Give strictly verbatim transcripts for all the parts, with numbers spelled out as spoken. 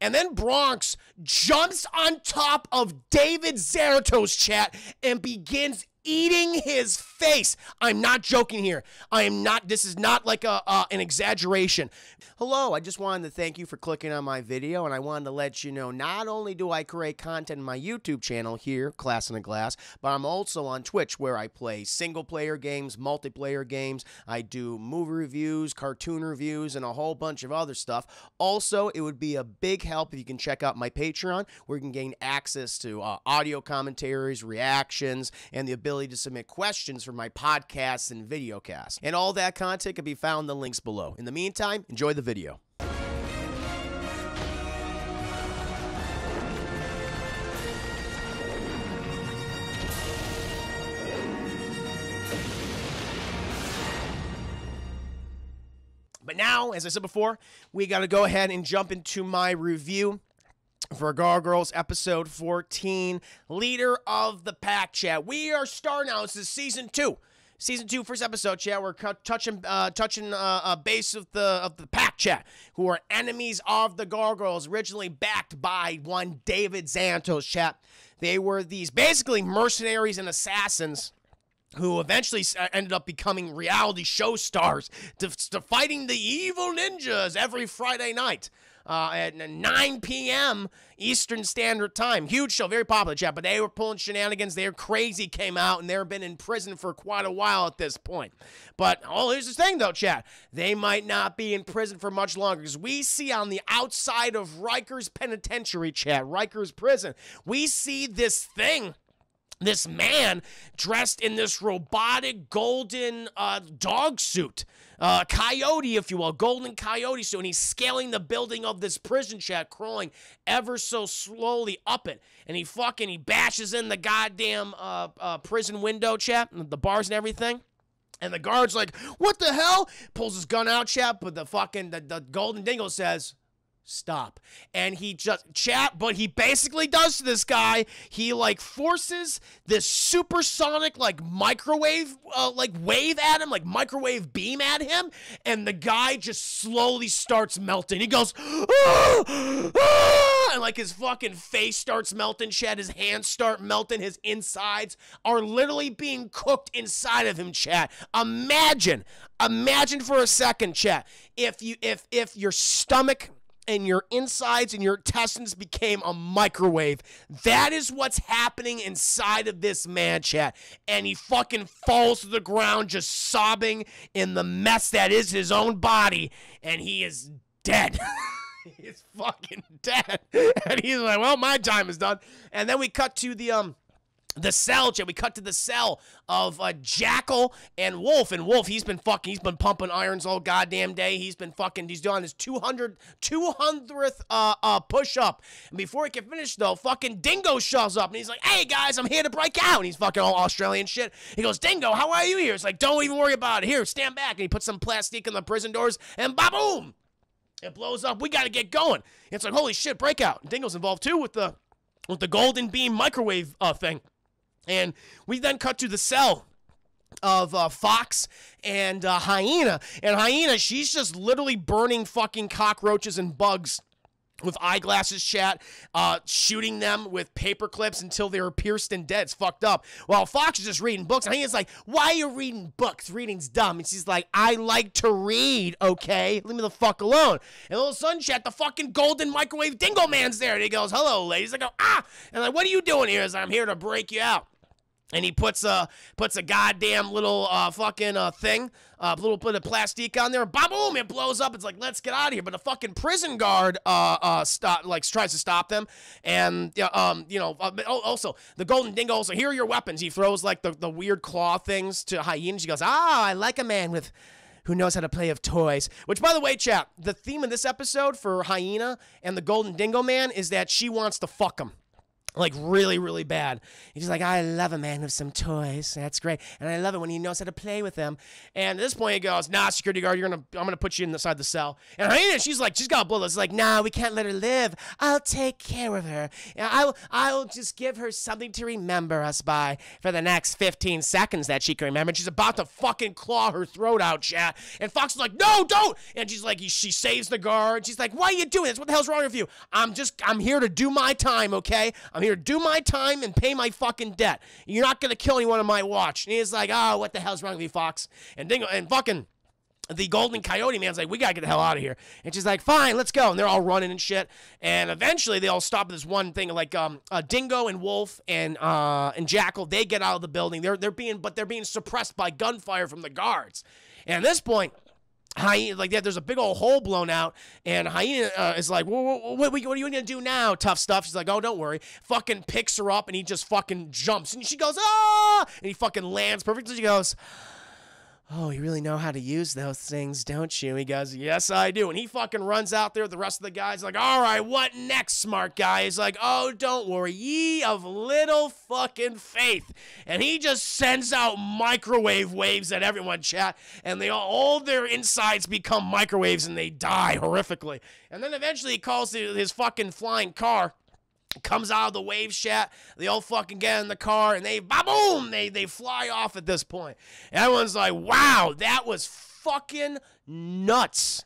And then Bronx jumps on top of David Xanatos, chat, and begins eating his face. I'm not joking here. I am not, this is not like a uh, an exaggeration. Hello, I just wanted to thank you for clicking on my video, and I wanted to let you know, not only do I create content in my YouTube channel here, Class in a Glass, but I'm also on Twitch, where I play single player games, multiplayer games. I do movie reviews, cartoon reviews, and a whole bunch of other stuff. Also, it would be a big help if you can check out my Patreon, where you can gain access to uh, audio commentaries, reactions, and the ability to submit questions for my podcasts and videocasts. And all that content can be found in the links below. In the meantime, enjoy the video. But now, as I said before, we got to go ahead and jump into my review for Gargoyles episode fourteen, Leader of the Pack, chat. We are starting now. This is season two, season two, first episode, chat. We're touching, uh, touching a uh, uh, base of the of the pack, chat, who are enemies of the Gargoyles, originally backed by one David Xanatos, chat. They were these basically mercenaries and assassins who eventually ended up becoming reality show stars, to, to fighting the evil ninjas every Friday night uh, at nine P M Eastern Standard Time. Huge show, very popular, chat, but they were pulling shenanigans. They're crazy, came out, and they've been in prison for quite a while at this point. But, oh, here's the thing, though, chat. They might not be in prison for much longer, because we see on the outside of Rikers Penitentiary, chat, Rikers Prison, we see this thing. This man dressed in this robotic golden uh, dog suit, uh, coyote, if you will, golden coyote suit, and he's scaling the building of this prison, chat, crawling ever so slowly up it, and he fucking, he bashes in the goddamn uh, uh, prison window, chat, the bars and everything. And the guard's like, what the hell? Pulls his gun out, chat, but the fucking, the, the golden dingo says, stop. And he just, chat, but he basically does to this guy, he like forces this supersonic like microwave uh, like wave at him, like microwave beam at him, and the guy just slowly starts melting. He goes, ah, ah, and like his fucking face starts melting, chat, his hands start melting, his insides are literally being cooked inside of him, chat. Imagine, imagine for a second, chat, if you, if, if your stomach and your insides and your intestines became a microwave. That is what's happening inside of this man, chat. And he fucking falls to the ground just sobbing in the mess that is his own body. And he is dead. He's fucking dead. And he's like, well, my time is done. And then we cut to the, um... the cell, chat. We cut to the cell of uh, Jackal and Wolf. And Wolf, he's been fucking, he's been pumping irons all goddamn day. He's been fucking, he's done his two hundredth uh, uh, push-up. And before he can finish, though, fucking Dingo shows up. And he's like, hey, guys, I'm here to break out. And he's fucking all Australian shit. He goes, Dingo, how are you here? It's like, don't even worry about it. Here, stand back. And he puts some plastic in the prison doors. And ba-boom! It blows up. We got to get going. It's like, holy shit, breakout. And Dingo's involved, too, with the, with the golden beam microwave uh, thing. And we then cut to the cell of uh, Fox and uh, Hyena. And Hyena, she's just literally burning fucking cockroaches and bugs with eyeglasses, chat, uh, shooting them with paper clips until they were pierced and dead. It's fucked up. While Fox is just reading books. And Hyena's like, why are you reading books? Reading's dumb. And she's like, I like to read, okay? Leave me the fuck alone. And all of a sudden, chat, the fucking golden microwave dingo man's there. And he goes, hello, ladies. I go, ah! And I'm like, what are you doing here? He's like, I'm here to break you out. And he puts a, puts a goddamn little uh, fucking uh, thing, a uh, little bit of plastic on there. Ba-boom! It blows up. It's like, let's get out of here. But a fucking prison guard uh, uh, stop, like, tries to stop them. And, uh, um, you know, uh, also, the golden dingo also, here are your weapons. He throws, like, the, the weird claw things to Hyenas. He goes, ah, I like a man with... who knows how to play with toys. Which, by the way, chat, the theme of this episode for Hyena and the golden dingo man is that she wants to fuck him. like really, really bad. He's just like, I love a man with some toys. That's great. And I love it when he knows how to play with them. And at this point, he goes, nah, security guard, you're gonna, I'm going to put you inside the cell. And Hyena, she's like, she's got bullets. She's like, nah, we can't let her live. I'll take care of her. I'll, I'll just give her something to remember us by for the next fifteen seconds that she can remember. And she's about to fucking claw her throat out, chat. And Fox is like, no, don't. And she's like, she saves the guard. She's like, why are you doing this? What the hell's wrong with you? I'm just, I'm here to do my time, okay? I'm here to do my time and pay my fucking debt. You're not going to kill anyone on my watch. And he's like, oh, what the hell's wrong with you, Fox? And Dingo, and fucking... the Golden Coyote man's like, we gotta get the hell out of here. And she's like, fine, let's go. And they're all running and shit. And eventually they all stop at this one thing, like um, uh, Dingo and Wolf and uh, and Jackal. They get out of the building. They're they're being, but they're being suppressed by gunfire from the guards. And at this point, Hyena, like, there's a big old hole blown out, and Hyena uh, is like, what, what, what are you going to do now, tough stuff? She's like, oh, don't worry. Fucking picks her up, and he just fucking jumps. And she goes, ah! And he fucking lands perfectly. She goes, oh, you really know how to use those things, don't you? He goes, yes, I do. And he fucking runs out there. The rest of the guys like, all right, what next, smart guy? He's like, oh, don't worry, ye of little fucking faith. And he just sends out microwave waves at everyone, chat. And they all, all their insides become microwaves, and they die horrifically. And then eventually he calls his fucking flying car. Comes out of the wave shat. They all fucking get in the car, and they, ba-boom, they, they fly off at this point. Everyone's like, wow, that was fucking nuts.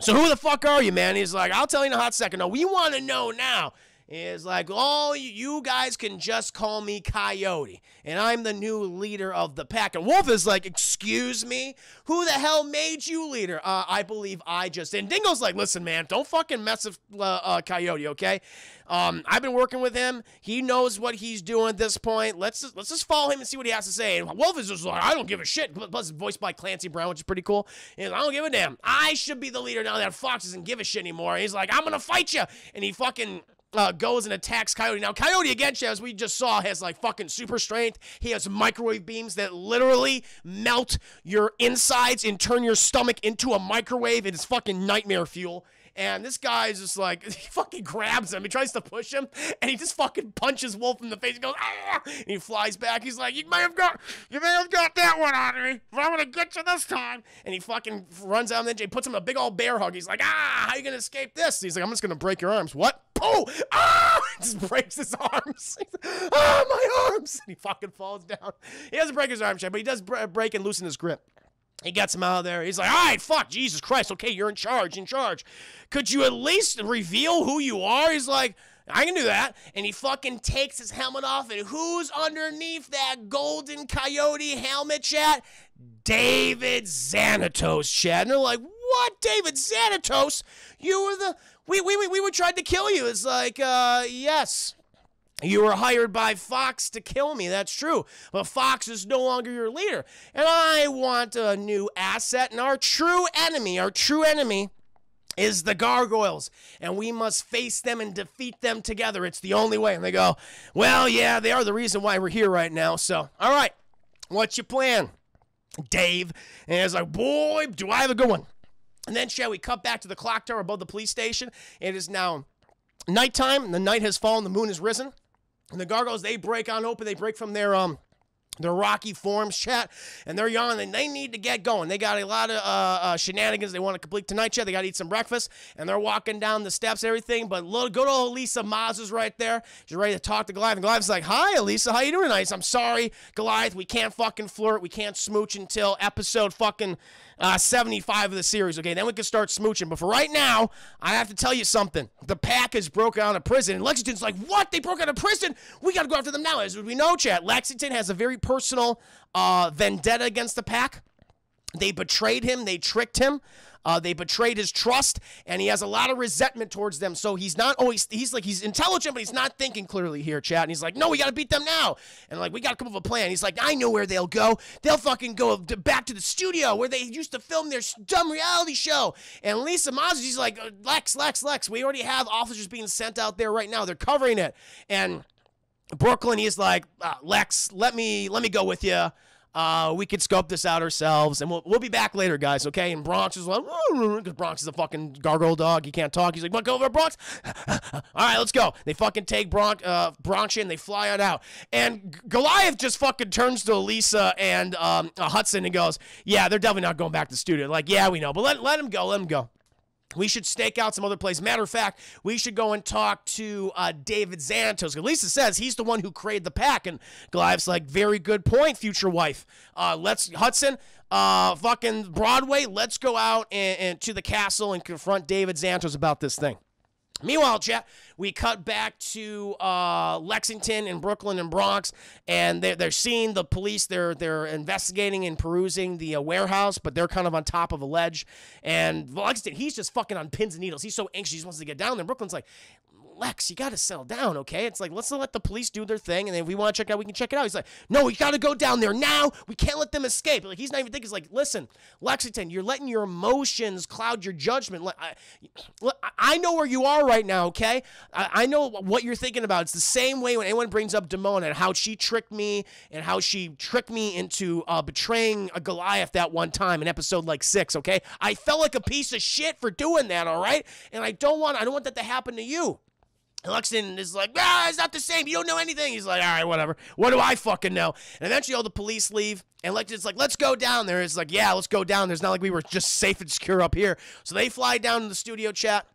So who the fuck are you, man? He's like, I'll tell you in a hot second. No, we want to know now. He's like, oh, you guys can just call me Coyote, and I'm the new leader of the pack. And Wolf is like, excuse me? Who the hell made you leader? Uh, I believe I just did. And Dingo's like, listen, man, don't fucking mess with uh, uh, Coyote, okay? Um, I've been working with him. He knows what he's doing at this point. Let's just, let's just follow him and see what he has to say. And Wolf is just like, I don't give a shit. Plus, voiced by Clancy Brown, which is pretty cool. And I don't give a damn. I should be the leader now that Fox doesn't give a shit anymore. And he's like, I'm going to fight you. And he fucking... Uh, goes and attacks Coyote. Now, Coyote, again, as we just saw, has, like, fucking super strength. He has microwave beams that literally melt your insides and turn your stomach into a microwave. It is fucking nightmare fuel. And this guy is just like, he fucking grabs him. He tries to push him, and he just fucking punches Wolf in the face. He goes, ah! And he flies back. He's like, you may have got, you may have got that one on me, but I'm going to get you this time. And he fucking runs out, and then he puts him in a big old bear hug. He's like, ah, how you going to escape this? He's like, I'm just going to break your arms. What? Oh, ah! Just breaks his arms. Ah, my arms! And he fucking falls down. He doesn't break his arm, but he does break and loosen his grip. He gets him out of there. He's like, all right, fuck, Jesus Christ, okay, you're in charge, in charge. Could you at least reveal who you are? He's like, I can do that. And he fucking takes his helmet off, and who's underneath that Golden Coyote helmet, chat? David Xanatos, chat. And they're like, what, David Xanatos? You were the... We, we, we, we were trying to kill you. It's like, uh, yes, you were hired by Fox to kill me. That's true. But Fox is no longer your leader. And I want a new asset. And our true enemy, our true enemy is the Gargoyles. And we must face them and defeat them together. It's the only way. And they go, well, yeah, they are the reason why we're here right now. So, all right, what's your plan, Dave? And it's like, boy, do I have a good one. And then, shall we cut back to the clock tower above the police station? It is now nighttime, and the night has fallen, the moon has risen. And the Gargoyles, they break on open, they break from their um, their rocky forms, chat, and they're yawning, and they need to get going. They got a lot of uh, uh, shenanigans they want to complete tonight, chat. They got to eat some breakfast, and they're walking down the steps and everything, but little, good old Elisa Maza's right there. She's ready to talk to Goliath, and Goliath's like, hi, Elisa, how you doing tonight? I'm sorry, Goliath, we can't fucking flirt, we can't smooch until episode fucking... Uh, seventy-five of the series, okay? Then we can start smooching. But for right now, I have to tell you something. The pack has broken out of prison. And Lexington's like, what? They broke out of prison? We got to go after them now. As we know, chat, Lexington has a very personal uh, vendetta against the pack. They betrayed him. They tricked him. Uh, they betrayed his trust, and he has a lot of resentment towards them. So he's not always, he's like, he's intelligent, but he's not thinking clearly here, chat. And he's like, no, we got to beat them now. And like, we got to come up with a plan. He's like, I know where they'll go. They'll fucking go back to the studio where they used to film their dumb reality show. And Elisa Maza, she's like, Lex, Lex, Lex, we already have officers being sent out there right now. They're covering it. And Brooklyn, he's like, uh, Lex, let me, let me go with you. Uh, we could scope this out ourselves, and we'll, we'll be back later, guys, okay? And Bronx is like, because Bronx is a fucking gargoyle dog. He can't talk. He's like, "What, go over, Bronx?" All right, let's go. They fucking take Bronx, uh, Bronx in. They fly on out. And Goliath just fucking turns to Elisa and um, uh, Hudson and goes, "Yeah, they're definitely not going back to the studio." Like, "Yeah, we know, but let, let him go. Let him go. We should stake out some other place. Matter of fact, we should go and talk to uh, David Xanatos." Elisa says he's the one who created the pack, and Goliath's like, "Very good point, future wife. Uh, let's, Hudson, uh, fucking Broadway, let's go out and, and to the castle and confront David Xanatos about this thing." Meanwhile, chat, we cut back to uh, Lexington and Brooklyn and Bronx, and they're, they're seeing the police. They're they're investigating and perusing the uh, warehouse, but they're kind of on top of a ledge. And Lexington, he's just fucking on pins and needles. He's so anxious, he wants to get down there. Brooklyn's like, "Lex, you got to settle down, okay? It's like, let's let the police do their thing, and then if we want to check it out, we can check it out." He's like, "No, we got to go down there now. We can't let them escape." Like, he's not even thinking. He's like, "Listen, Lexington, you're letting your emotions cloud your judgment. Like, I, I know where you are right now, okay? I, I know what you're thinking about. It's the same way when anyone brings up Demona and how she tricked me and how she tricked me into uh, betraying a Goliath that one time in episode, like, six, okay? I felt like a piece of shit for doing that, all right? And I don't want, I don't want that to happen to you." And Lexington is like, "Ah, it's not the same. You don't know anything." He's like, "All right, whatever. What do I fucking know?" And eventually all the police leave. And Lexington's like, "Let's go down there." It's like, "Yeah, let's go down there. It's not like we were just safe and secure up here." So they fly down to the studio, chat.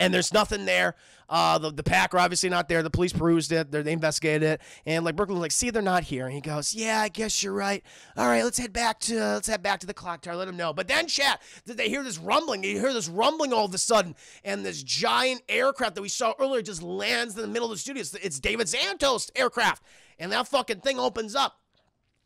And there's nothing there. Uh, the, the pack are obviously not there. The police perused it. They're, they investigated it. And like Brooklyn's like, "See, they're not here." And he goes, "Yeah, I guess you're right. All right, let's head back to uh, let's head back to the clock tower. Let them know." But then, chat, they hear this rumbling. You hear this rumbling all of a sudden, and this giant aircraft that we saw earlier just lands in the middle of the studio. It's, it's David Xanatos' aircraft, and that fucking thing opens up.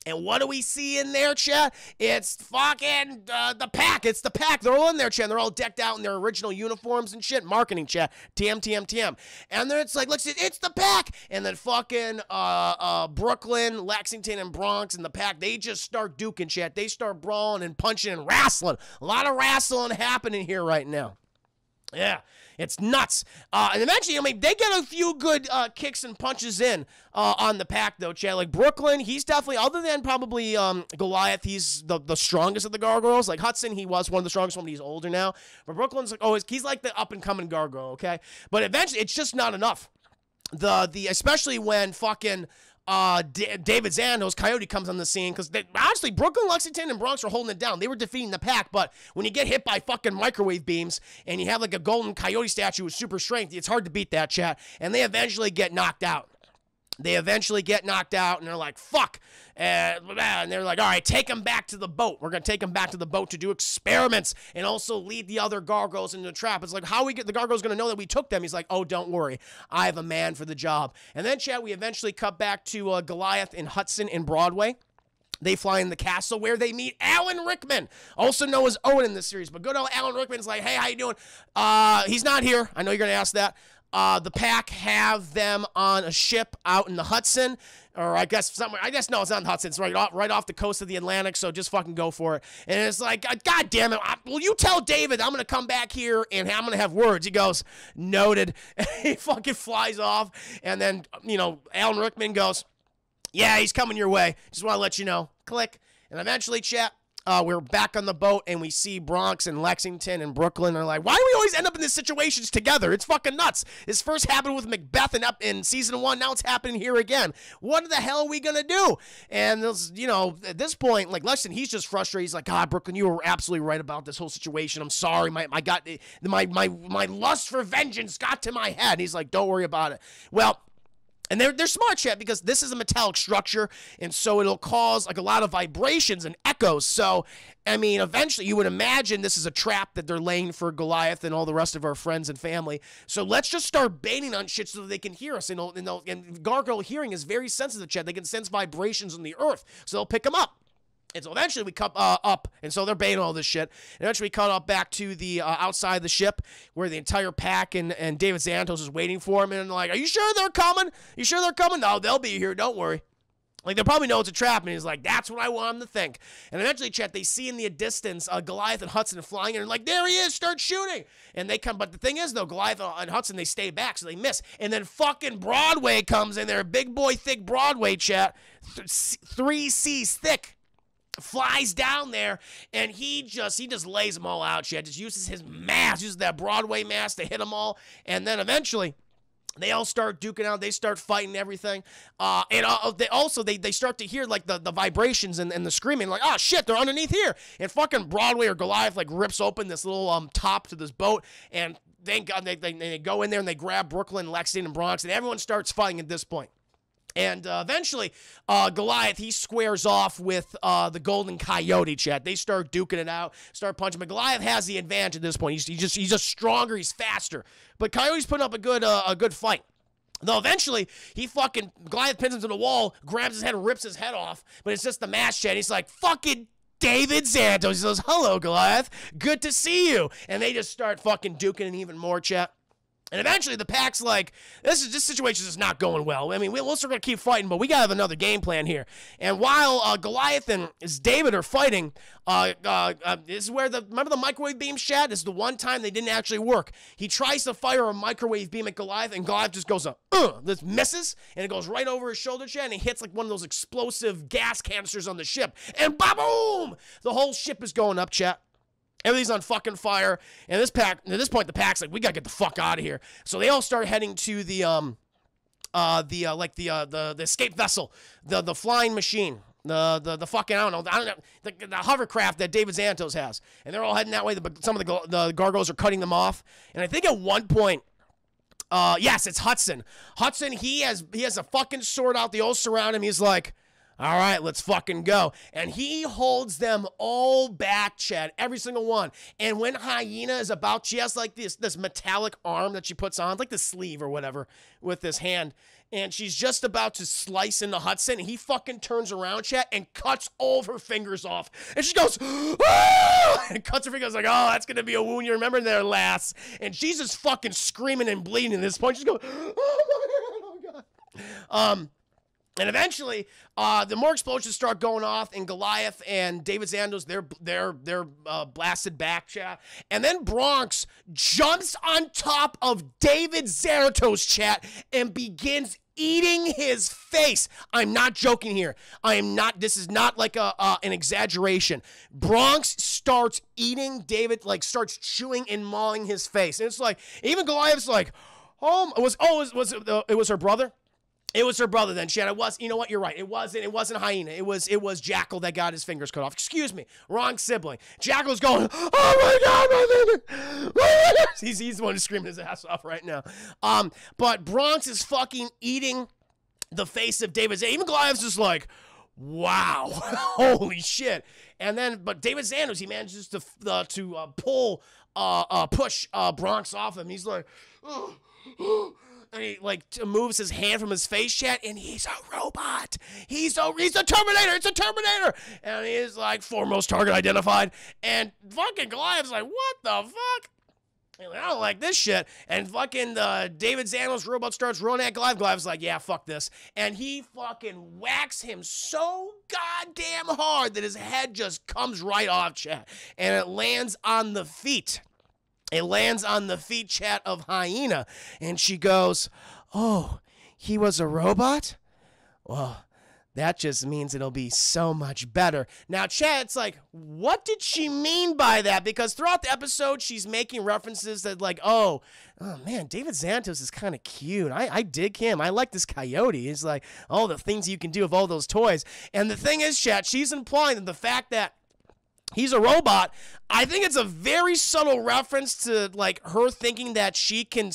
And what do we see in there, chat? It's fucking uh, the pack. It's the pack. They're all in there, chat. They're all decked out in their original uniforms and shit. Marketing, chat. T M, T M, T M. And then it's like, "Let's see, it's the pack." And then fucking uh, uh, Brooklyn, Lexington, and Bronx and the pack, they just start duking, chat. They start brawling and punching and wrestling. A lot of wrestling happening here right now. Yeah, it's nuts. Uh, and eventually, I mean, they get a few good uh, kicks and punches in uh, on the pack, though, Chad. Like, Brooklyn, he's definitely, other than probably um, Goliath, he's the, the strongest of the gargoyles. Like, Hudson, he was one of the strongest ones, but he's older now. But Brooklyn's like, oh, he's like the up-and-coming gargoyle, okay? But eventually, it's just not enough. The, the especially when fucking... Uh, D David Xanatos, Coyote, comes on the scene because honestly, Brooklyn, Lexington, and Bronx were holding it down. They were defeating the pack, but when you get hit by fucking microwave beams and you have like a golden coyote statue with super strength, it's hard to beat that, chat. And they eventually get knocked out. They eventually get knocked out, and they're like, fuck. And, and they're like, all right, take them back to the boat. We're going to take them back to the boat to do experiments and also lead the other gargoyles into the trap. It's like, how we get the gargoyles going to know that we took them? He's like, oh, don't worry. I have a man for the job. And then, chat, we eventually cut back to uh, Goliath and Hudson in Broadway. They fly in the castle where they meet Alan Rickman, also known as Owen in this series. But good old Alan Rickman's like, hey, how you doing? Uh, he's not here. I know you're going to ask that. Uh, the pack have them on a ship out in the Hudson, or I guess somewhere. I guess no, it's not in the Hudson. It's right off, right off the coast of the Atlantic. So just fucking go for it. And it's like, God damn it! I, will you tell David I'm gonna come back here and I'm gonna have words? He goes, noted. He fucking flies off, and then you know Alan Rickman goes, yeah, he's coming your way. Just want to let you know. Click, and eventually, chat. Uh, we're back on the boat, and we see Bronx and Lexington and Brooklyn. They're like, why do we always end up in these situations together? It's fucking nuts. This first happened with Macbeth and up in season one. Now it's happening here again. What the hell are we going to do? And, this, you know, at this point, like, Lexington, he's just frustrated. He's like, God, Brooklyn, you were absolutely right about this whole situation. I'm sorry. My my got, my, my, my lust for vengeance got to my head. And he's like, don't worry about it. Well... And they're, they're smart, chat, because this is a metallic structure, and so it'll cause, like, a lot of vibrations and echoes. So, I mean, eventually you would imagine this is a trap that they're laying for Goliath and all the rest of our friends and family. So let's just start baiting on shit so that they can hear us. And, and, and gargoyle hearing is very sensitive, chat. They can sense vibrations on the earth, so they'll pick them up. And so eventually we come uh, up, and so they're baiting all this shit. And eventually we cut up back to the uh, outside of the ship where the entire pack and, and David Xanatos is waiting for him. And like, are you sure they're coming? You sure they're coming? No, they'll be here. Don't worry. Like, they probably know it's a trap, and he's like, that's what I want him to think. And eventually, chat, they see in the distance uh, Goliath and Hudson flying in, and like, there he is, start shooting. And they come, but the thing is, though, Goliath and Hudson, they stay back, so they miss. And then fucking Broadway comes in there, big boy thick Broadway, chat, th three C's thick. flies down there, and he just he just lays them all out. She just uses his mask, uses that Broadway mask to hit them all, and then eventually they all start duking out. They start fighting everything. Uh, and uh, they also, they, they start to hear, like, the, the vibrations and, and the screaming. Like, oh, shit, they're underneath here. And fucking Broadway or Goliath, like, rips open this little um top to this boat. And thank God they, they, they go in there and they grab Brooklyn, Lexington, and Bronx. And everyone starts fighting at this point. And uh, eventually, uh, Goliath, he squares off with uh, the Golden Coyote, chat. They start duking it out, start punching. But Goliath has the advantage at this point. He's, he's, just, he's just stronger. He's faster. But Coyote's putting up a good, uh, a good fight. Though eventually, he fucking, Goliath pins him to the wall, grabs his head, rips his head off. But it's just the mask, chat. He's like, fucking David Xanatos. He says, hello, Goliath. Good to see you. And they just start fucking duking it even more, chat. And eventually, the pack's like, this is this situation is not going well. I mean, we're still going to keep fighting, but we got to have another game plan here. And while uh, Goliath and David are fighting, uh, uh, uh, this is where the, remember the microwave beam, Shad? This is the one time they didn't actually work. He tries to fire a microwave beam at Goliath, and Goliath just goes up, uh, this misses, and it goes right over his shoulder, Shad, and it hits like one of those explosive gas canisters on the ship. And ba-boom! The whole ship is going up, Shad. Everything's on fucking fire, and this pack, at this point, the pack's like, we gotta get the fuck out of here. So they all start heading to the, um, uh, the, uh, like, the, uh, the, the escape vessel, the, the flying machine, the, the, the fucking, I don't know, I don't know, the, the hovercraft that David Xanatos has, and they're all heading that way, but some of the, the gargoyles are cutting them off, and I think at one point, uh, yes, it's Hudson. Hudson, he has, he has a fucking sword out, they all surround him, he's like, all right, let's fucking go. And he holds them all back, Chad, every single one. And when Hyena is about, she has like this, this metallic arm that she puts on, like the sleeve or whatever, with this hand. And she's just about to slice into Hudson. And he fucking turns around, Chad, and cuts all of her fingers off. And she goes, ah! And cuts her fingers like, oh, that's going to be a wound. You remember there, lass. And she's just fucking screaming and bleeding at this point. She's going, oh, my God. Oh, God. Um... And eventually, uh, the more explosions start going off, and Goliath and David Xanatos, they're they're they're uh, blasted back, chat. And then Bronx jumps on top of David Xanatos, chat, and begins eating his face. I'm not joking here. I am not. This is not like a uh, an exaggeration. Bronx starts eating David, like starts chewing and mauling his face, and it's like even Goliath's like, oh, it was oh it was, was it, uh, it was her brother. It was her brother then, Chad. It was, you know what, you're right. It wasn't, it wasn't Hyena. It was, it was Jackal that got his fingers cut off. Excuse me, wrong sibling. Jackal's going, oh my God, my baby, my baby. He's, he's the one who's screaming his ass off right now. Um, but Bronx is fucking eating the face of David. Even Goliath's just like, wow, holy shit. And then, but David Xanatos, he manages to, uh, to uh, pull, uh, uh, push uh, Bronx off him. He's like, oh, oh. And he, like, moves his hand from his face, chat, and he's a robot. He's a, he's a Terminator. It's a Terminator. And he's, like, foremost target identified. And fucking Goliath's like, what the fuck? And I don't like this shit. And fucking uh, David Xanatos' robot starts running at Goliath. Goliath's like, yeah, fuck this. And he fucking whacks him so goddamn hard that his head just comes right off, chat. And it lands on the feet. It lands on the feet, chat, of Hyena, and she goes, oh, he was a robot? Well, that just means it'll be so much better. Now, chat, it's like, what did she mean by that? Because throughout the episode, she's making references that, like, oh, oh man, David Xanatos is kind of cute. I, I dig him. I like this coyote. He's like, oh, the things you can do with all those toys. And the thing is, chat, she's implying that the fact that he's a robot. I think it's a very subtle reference to, like, her thinking that she can,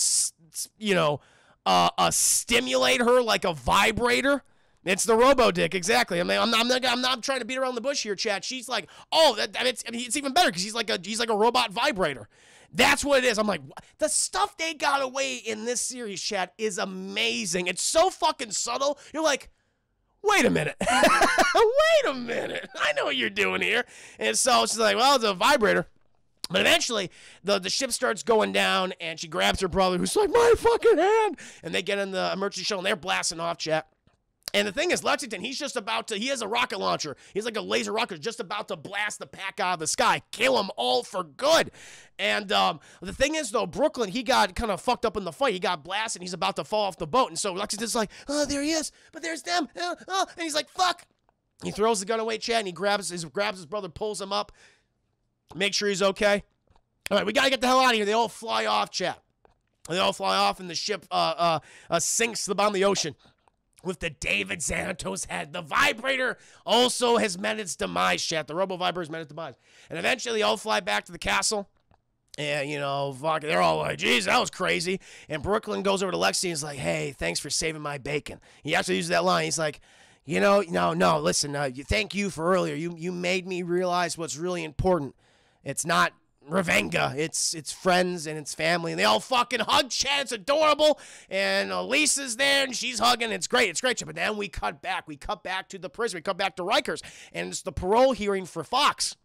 you know, uh, uh, stimulate her like a vibrator. It's the robo dick, exactly. I mean, I'm not, I'm not, I'm not trying to beat around the bush here, chat. She's like, oh, that, that it's, it's even better because he's like a, he's like a robot vibrator. That's what it is. I'm like, what? The stuff they got away in this series, chat, is amazing. It's so fucking subtle. You're like, wait a minute. Wait a minute. I know what you're doing here. And so she's like, well, it's a vibrator. But eventually, the, the ship starts going down, and she grabs her brother, who's like, my fucking hand. And they get in the emergency shuttle, and they're blasting off, chat. And the thing is, Lexington, he's just about to, he has a rocket launcher. He's like a laser rocket just about to blast the pack out of the sky. Kill them all for good. And um, the thing is, though, Brooklyn, he got kind of fucked up in the fight. He got blasted. He's about to fall off the boat. And so Lexington's like, oh, there he is. But there's them. Oh, oh. And he's like, fuck. He throws the gun away, Chad, and he grabs his, grabs his brother, pulls him up, make sure he's okay. All right, we got to get the hell out of here. They all fly off, Chad. They all fly off, and the ship uh, uh, uh, sinks to the bottom of the ocean. With the David Xanatos head, the vibrator also has met its demise, Chad. The robo-vibrator has met its demise. And eventually, they all fly back to the castle. And, you know, fuck, they're all like, geez, that was crazy. And Brooklyn goes over to Lexi and is like, hey, thanks for saving my bacon. He actually uses that line. He's like, you know, no, no, listen, uh, you, thank you for earlier. You you made me realize what's really important. It's not Ravenga. It's it's friends and it's family. And they all fucking hug, Chad. It's adorable. And Elisa's there and she's hugging. It's great. It's great, Chad. But then we cut back. We cut back to the prison. We cut back to Rikers. And it's the parole hearing for Fox.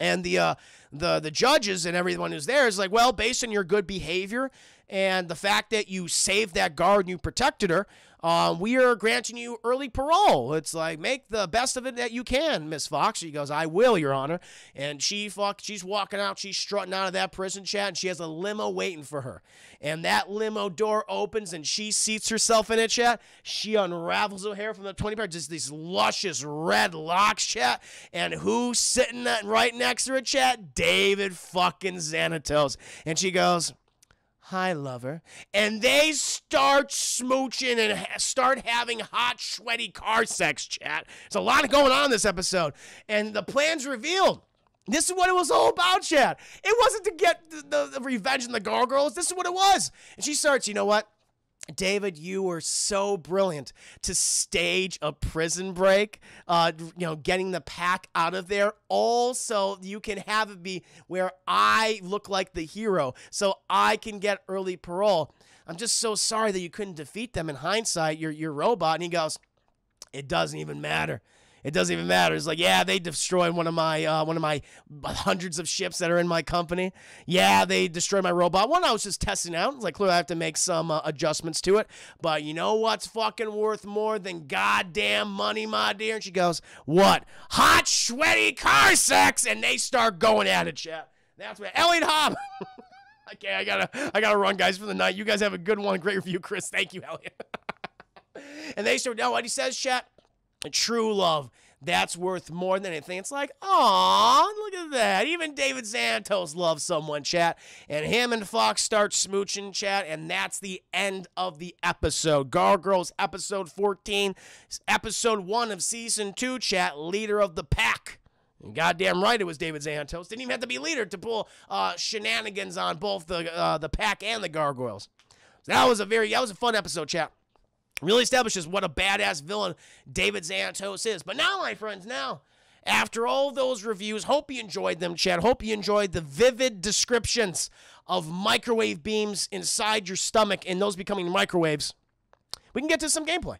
And the uh, the the judges and everyone who's there is like, well, based on your good behavior and the fact that you saved that guard and you protected her, uh, we are granting you early parole. It's like, make the best of it that you can, Miss Fox. She goes, I will, Your Honor. And she fuck, she's walking out. She's strutting out of that prison, Chad, and she has a limo waiting for her. And that limo door opens, and she seats herself in it, Chad. She unravels her hair from the twenty pair, just these luscious red locks, Chad. And who's sitting right next to her, Chad? David fucking Xanatos. And she goes, hi, lover. And they start smooching and ha start having hot, sweaty car sex, Chat. There's a lot going on in this episode. And the plan's revealed. This is what it was all about, Chat. It wasn't to get the, the, the revenge on the gargoyles. This is what it was. And she starts, you know what? David, you were so brilliant to stage a prison break, uh, you know, getting the pack out of there. Also, you can have it be where I look like the hero, so I can get early parole. I'm just so sorry that you couldn't defeat them in hindsight, your, your robot. And he goes, it doesn't even matter. It doesn't even matter. It's like, yeah, they destroyed one of my uh, one of my hundreds of ships that are in my company. Yeah, they destroyed my robot. One I was just testing out. It's like, clearly I have to make some uh, adjustments to it. But you know what's fucking worth more than goddamn money, my dear? And she goes, what? Hot, sweaty car sex. And they start going at it, chat. That's what Elliot Hobb. Okay, I gotta, I gotta run, guys, for the night. You guys have a good one. Great review, Chris. Thank you, Elliot. And they start, now what he says, chat? True love, that's worth more than anything. It's like, aw, look at that. Even David Xanatos loves someone, chat. And him and Fox start smooching, chat. And that's the end of the episode. Gargoyles, episode fourteen, episode one of season two, chat. Leader of the pack. Goddamn right it was David Xanatos. Didn't even have to be leader to pull uh, shenanigans on both the, uh, the pack and the gargoyles. So that was a very, that was a fun episode, chat. Really establishes what a badass villain David Xanatos is. But now, my friends, now, after all those reviews, hope you enjoyed them, Chad. Hope you enjoyed the vivid descriptions of microwave beams inside your stomach and those becoming microwaves. We can get to some gameplay.